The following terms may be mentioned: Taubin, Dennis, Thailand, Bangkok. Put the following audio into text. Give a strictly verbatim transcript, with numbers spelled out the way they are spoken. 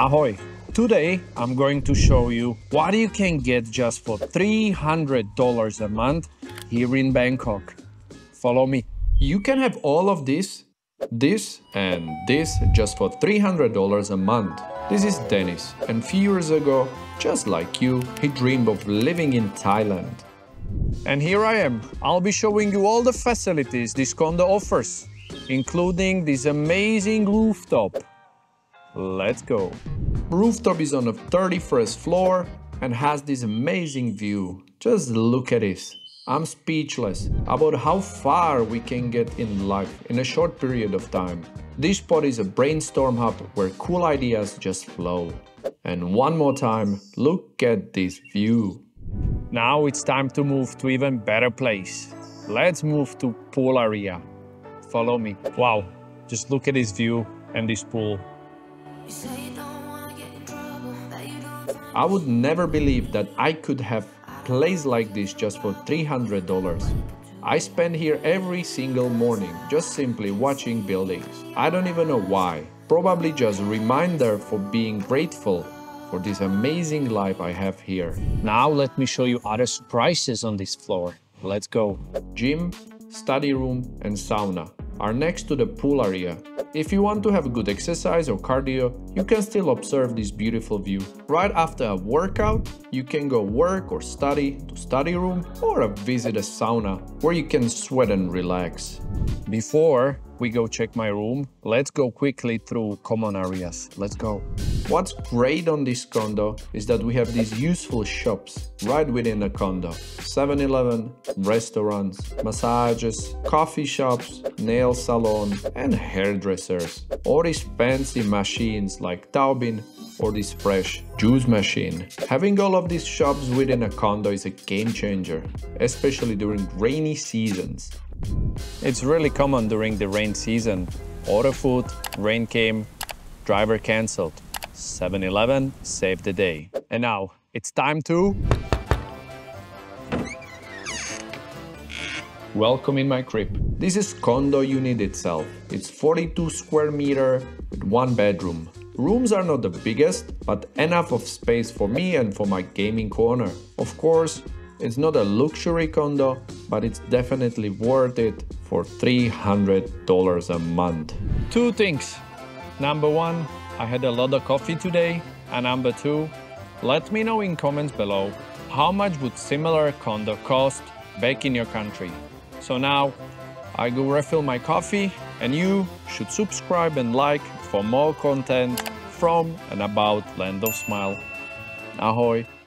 Ahoy! Today I'm going to show you what you can get just for three hundred dollars a month here in Bangkok. Follow me. You can have all of this, this and this just for three hundred dollars a month. This is Dennis, and few years ago, just like you, he dreamed of living in Thailand. And here I am. I'll be showing you all the facilities this condo offers, including this amazing rooftop. Let's go. Rooftop is on the thirty-first floor and has this amazing view. Just look at this. I'm speechless about how far we can get in life in a short period of time. This spot is a brainstorm hub where cool ideas just flow. And one more time, look at this view. Now it's time to move to even better place. Let's move to pool area. Follow me. Wow, just look at this view and this pool. I would never believe that I could have a place like this just for three hundred dollars. I spend here every single morning just simply watching buildings. I don't even know why. Probably just a reminder for being grateful for this amazing life I have here. Now let me show you other surprises on this floor. Let's go. Gym, study room and sauna are next to the pool area. If you want to have good exercise or cardio, you can still observe this beautiful view. Right after a workout, you can go work or study to study room or visit a sauna where you can sweat and relax. Before we go check my room, let's go quickly through common areas. Let's go. What's great on this condo is that we have these useful shops right within the condo. seven eleven, restaurants, massages, coffee shops, nail salon and hairdressers. All these fancy machines like Taubin or this fresh juice machine. Having all of these shops within a condo is a game changer, especially during rainy seasons. It's really common during the rain season. Order food, rain came, driver cancelled. seven eleven saved the day. And now it's time to welcome in my crib. This is condo unit itself. It's forty-two square meter with one bedroom. Rooms are not the biggest, but enough of space for me and for my gaming corner. Of course, it's not a luxury condo, but it's definitely worth it for three hundred dollars a month. Two things. Number one, I had a lot of coffee today. And number two, let me know in comments below how much would similar condo cost back in your country. So now I go refill my coffee, and you should subscribe and like for more content from and about Land of Smile. Ahoy!